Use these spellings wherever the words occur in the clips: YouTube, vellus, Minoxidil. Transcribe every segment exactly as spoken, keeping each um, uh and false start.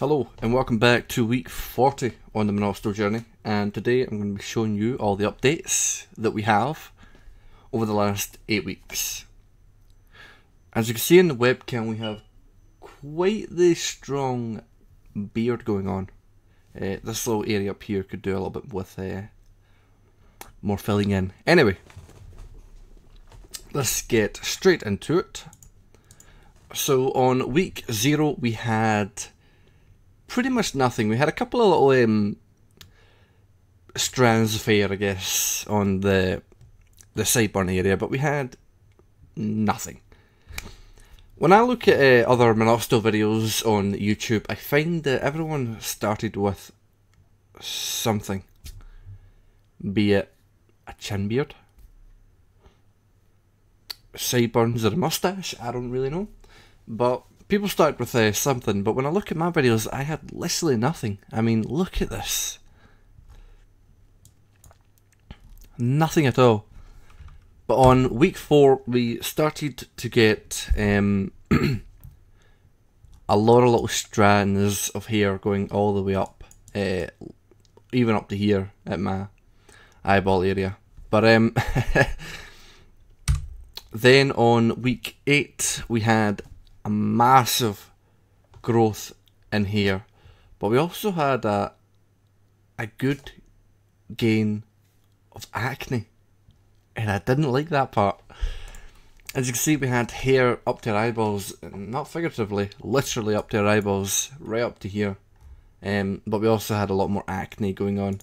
Hello and welcome back to week forty on the Minoxidil journey, and today I'm going to be showing you all the updates that we have over the last eight weeks. As you can see in the webcam, we have quite the strong beard going on. Uh, this little area up here could do a little bit with uh, more filling in. Anyway, let's get straight into it. So on week zero we had pretty much nothing. We had a couple of little um, strands of hair, I guess, on the the sideburn area, but we had nothing. When I look at uh, other Minoxidil videos on YouTube, I find that everyone started with something, be it a chin beard, sideburns, or a mustache. I don't really know, but people start with uh, something. But when I look at my videos, I had literally nothing. I mean, look at this. Nothing at all. But on week four, we started to get um, a lot of little strands of hair going all the way up, uh, even up to here at my eyeball area. But um, then on week eight, we had a massive growth in hair, but we also had a a good gain of acne, and I didn't like that part. As you can see, we had hair up to your eyeballs, not figuratively, literally up to your eyeballs, right up to here. Um, but we also had a lot more acne going on.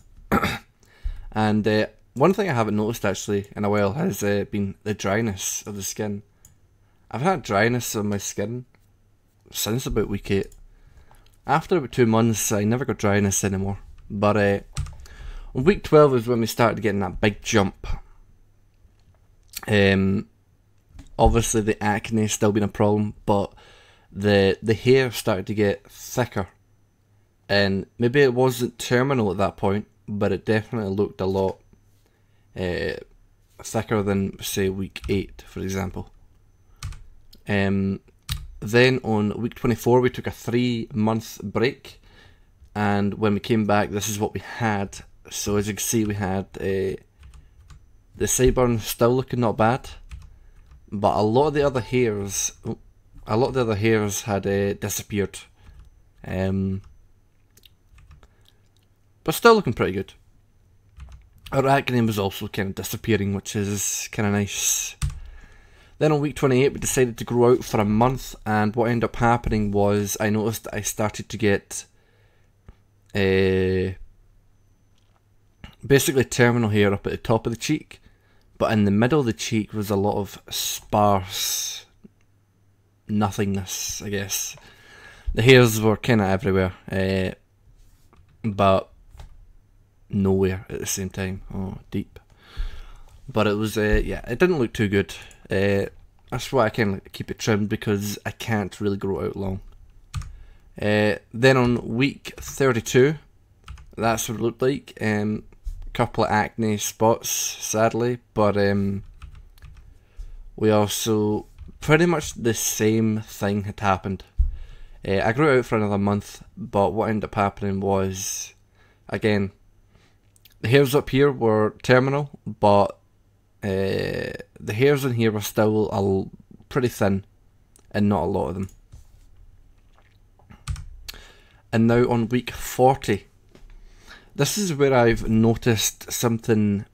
And uh, one thing I haven't noticed actually in a while has uh, been the dryness of the skin. I've had dryness on my skin since about week eight. After about two months, I never got dryness anymore. But uh, on week twelve is when we started getting that big jump. Um, obviously the acne still been a problem, but the, the hair started to get thicker. And maybe it wasn't terminal at that point, but it definitely looked a lot uh, thicker than, say, week eight, for example. Um, then on week twenty-four we took a three month break, and when we came back, this is what we had. So as you can see, we had uh, the sideburn still looking not bad, but a lot of the other hairs, a lot of the other hairs had uh, disappeared, um, but still looking pretty good. Our acne was also kind of disappearing, which is kind of nice. Then on week twenty-eight we decided to grow out for a month, and what ended up happening was I noticed that I started to get uh, basically terminal hair up at the top of the cheek, but in the middle of the cheek was a lot of sparse nothingness, I guess. The hairs were kind of everywhere, uh, but nowhere at the same time. Oh, deep. But it was, uh, yeah, it didn't look too good. Uh, that's why I can keep it trimmed, because I can't really grow out long. Uh, then on week thirty-two, that's what it looked like. A um, couple of acne spots, sadly, but um, we also pretty much the same thing had happened. Uh, I grew out for another month, but what ended up happening was, again, the hairs up here were terminal, but Uh, the hairs in here were still a pretty thin, and not a lot of them. And now on week forty, this is where I've noticed something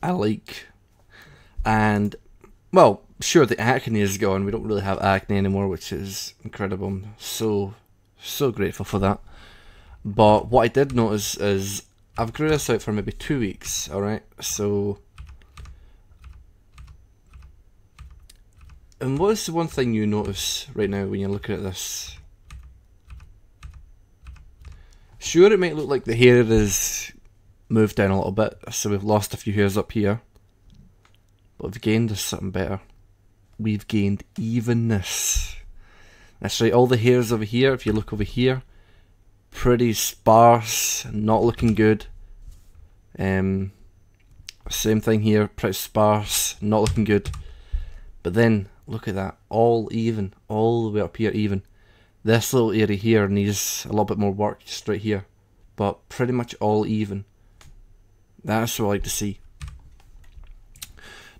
I like. And, well, sure, the acne is gone. We don't really have acne anymore, which is incredible. I'm so, so grateful for that. But what I did notice is I've grew this out for maybe two weeks, alright? So, and what is the one thing you notice right now when you're looking at this? Sure, it might look like the hair is moved down a little bit, so we've lost a few hairs up here, but we've gained something better. We've gained evenness. That's right, all the hairs over here, if you look over here, pretty sparse, not looking good. Um, same thing here, pretty sparse, not looking good. But then, look at that, all even, all the way up here even. This little area here needs a little bit more work just right here, but pretty much all even. That's what I like to see.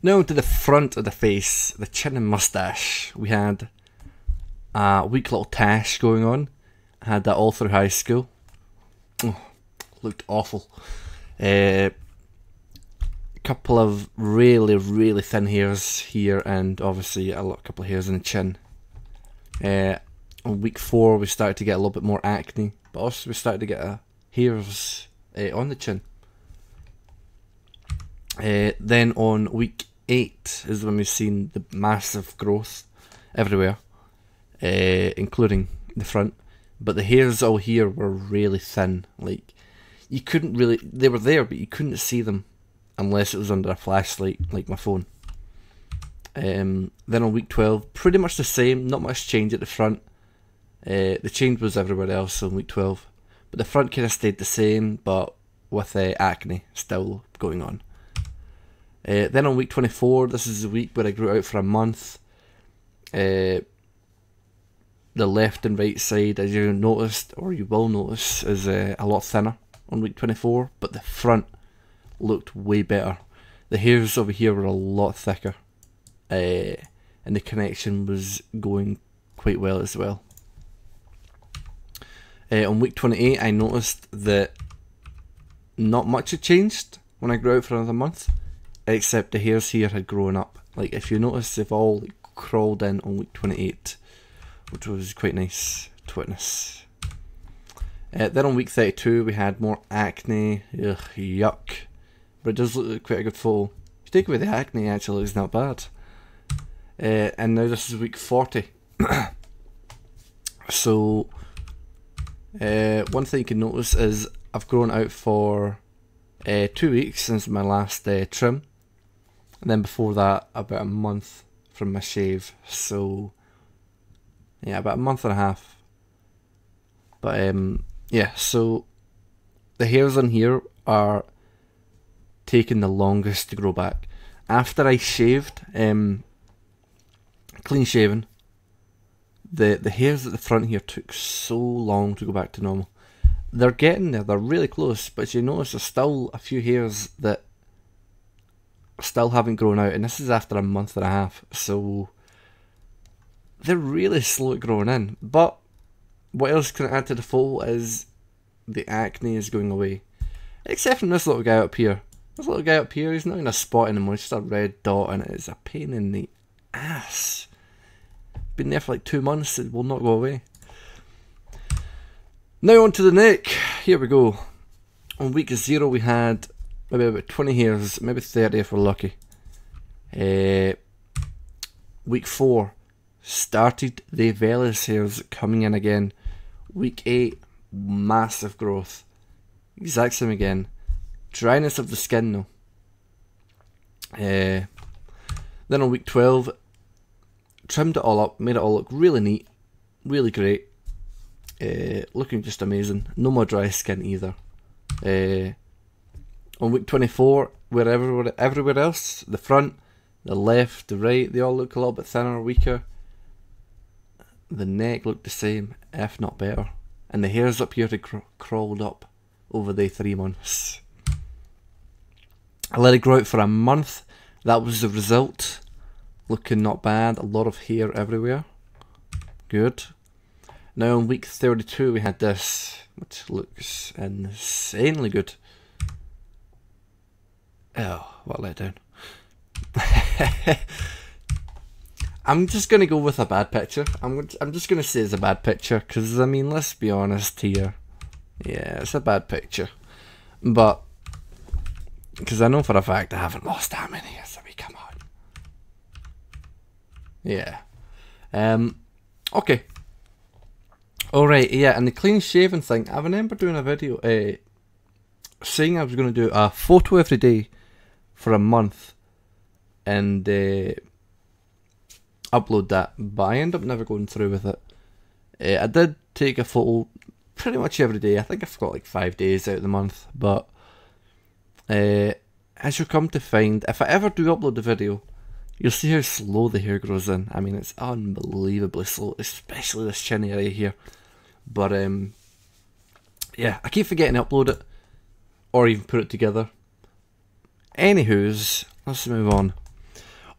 Now to the front of the face, the chin and moustache. We had a weak little tash going on. I had that all through high school. Oh, looked awful. Uh, a couple of really, really thin hairs here, and obviously a lot, couple of hairs in the chin. Uh, on week four, we started to get a little bit more acne, but also we started to get uh, hairs uh, on the chin. Uh, then on week eight is when we've seen the massive growth everywhere, uh, including the front. But the hairs all here were really thin. Like, you couldn't really, they were there, but you couldn't see them unless it was under a flashlight, like my phone. Um, then on week twelve, pretty much the same, not much change at the front. Uh, the change was everywhere else on week twelve. But the front kind of stayed the same, but with uh, acne still going on. Uh, then on week twenty-four, this is the week where I grew out for a month. Uh, the left and right side, as you noticed, or you will notice, is uh, a lot thinner on week twenty-four, but the front looked way better. The hairs over here were a lot thicker, uh, and the connection was going quite well as well. Uh, on week twenty-eight, I noticed that not much had changed when I grew out for another month. Except the hairs here had grown up. Like, if you notice, they've all like, crawled in on week twenty-eight, which was quite nice to witness. Uh, then on week thirty-two, we had more acne. Ugh, yuck. But it does look like quite a good photo. If you take away the acne, actually, it's not bad. Uh, and now this is week forty. So, uh, one thing you can notice is I've grown out for uh, two weeks since my last uh, trim. And then before that, about a month from my shave, so yeah, about a month and a half. But um, yeah, so the hairs on here are taking the longest to grow back. After I shaved, um, clean shaven, the, the hairs at the front here took so long to go back to normal. They're getting there, they're really close, but you notice there's still a few hairs that still haven't grown out, and this is after a month and a half, so they're really slow at growing in. But what else can I add to the photo is the acne is going away, except from this little guy up here. This little guy up here, he's not in a spot anymore, it's just a red dot, and it's a pain in the ass. Been there for like two months, it will not go away. Now on to the neck, here we go. On week zero we had maybe about twenty hairs, maybe thirty if we're lucky. Uh, week four, started the vellus hairs coming in again. Week eight, massive growth. Exact same again. Dryness of the skin though. Uh, then on week twelve, trimmed it all up, made it all look really neat, really great. Uh, looking just amazing. No more dry skin either. Uh, on week twenty-four, where everywhere, everywhere else, the front, the left, the right, they all look a little bit thinner, weaker. The neck looked the same, if not better. And the hairs up here had cr crawled up over the three months. I let it grow out for a month. That was the result. Looking not bad. A lot of hair everywhere. Good. Now in week thirty-two we had this, which looks insanely good. Oh, what a letdown. I'm just going to go with a bad picture. I'm, I'm just going to say it's a bad picture, because I mean, let's be honest here. Yeah, it's a bad picture. But, because I know for a fact I haven't lost that many, so we come on. Yeah. Um. Okay. Alright, yeah, and the clean shaven thing, I remember doing a video uh, saying I was going to do a photo every day for a month and uh, upload that, but I ended up never going through with it. Uh, I did take a photo pretty much every day. I think I've got like five days out of the month, but uh, as you'll come to find, if I ever do upload a video, You'll see how slow the hair grows in. I mean, it's unbelievably slow, especially this chin area here. But um, yeah, I keep forgetting to upload it or even put it together. Anywho's, let's move on.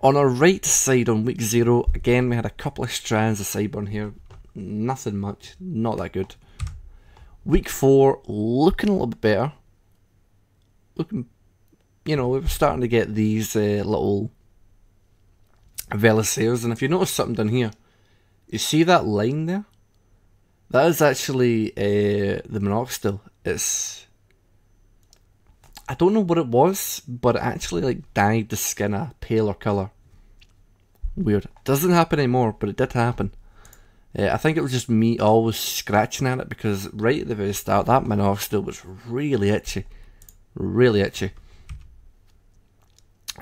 On our right side on week zero, again we had a couple of strands of sideburn hair. Nothing much, not that good. Week four, looking a little bit better. Looking, you know, we're starting to get these uh, little vellus hairs. And if you notice something down here, you see that line there? That is actually uh, the Minoxidil. It's, I don't know what it was, but it actually like dyed the skin a paler colour. Weird. Doesn't happen anymore, but it did happen. Uh, I think it was just me always scratching at it, because right at the very start that Minoxidil was really itchy. Really itchy.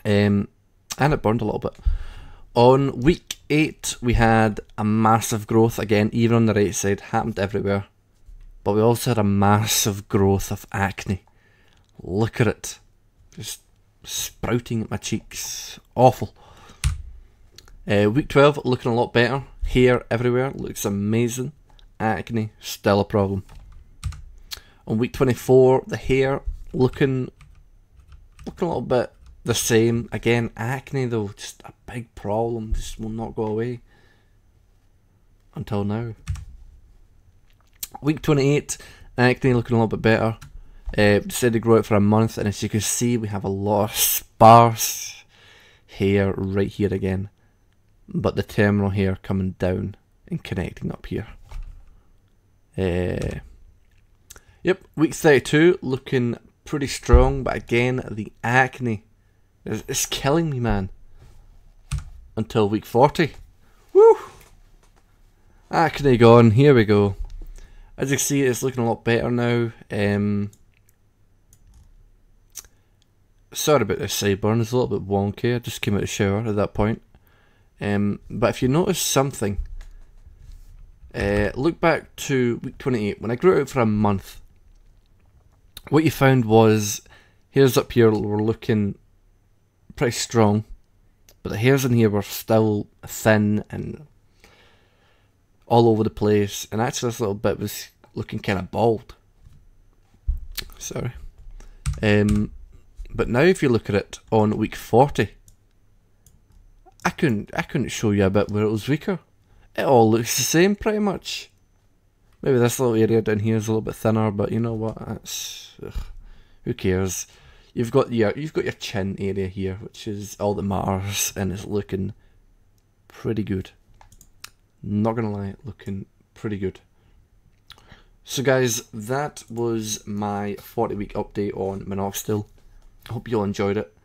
Um, and it burned a little bit. On week eight we had a massive growth, again even on the right side, happened everywhere, but we also had a massive growth of acne. Look at it, just sprouting at my cheeks, awful. Uh, week twelve, looking a lot better, hair everywhere, looks amazing, acne still a problem. On week twenty-four, the hair looking, looking a little bit the same, again acne though, just a big problem, just will not go away until now. Week twenty-eight, acne looking a little bit better. Uh, decided to grow it for a month, and as you can see we have a lot of sparse hair right here again, but the terminal hair coming down and connecting up here. Uh, yep, week thirty-two, looking pretty strong, but again the acne is, is killing me, man. Until week forty. Woo! Acne gone, here we go. As you can see, it's looking a lot better now. Um, sorry about this sideburn, it's a little bit wonky, I just came out of the shower at that point. Um, but if you notice something, uh, look back to week twenty-eight, when I grew it out for a month, what you found was, hairs up here were looking pretty strong, but the hairs in here were still thin and all over the place, and actually this little bit was looking kind of bald. Sorry. Um, but now if you look at it on week forty, I couldn't, I couldn't show you a bit where it was weaker. It all looks the same pretty much. Maybe this little area down here is a little bit thinner, but you know what? That's, ugh, who cares? You've got your, you've got your chin area here, which is all that matters, and it's looking pretty good. Not gonna lie, looking pretty good. So guys, that was my forty week update on Minoxidil. I hope you all enjoyed it.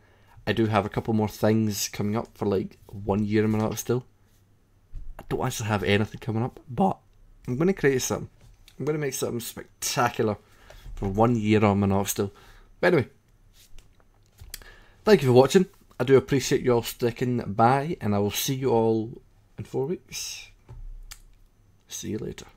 I do have a couple more things coming up for like one year in Minoxidil. I don't actually have anything coming up, but I'm gonna create something. I'm gonna make something spectacular for one year on Minoxidil. But anyway, thank you for watching. I do appreciate you all sticking by, and I will see you all in four weeks. See you later.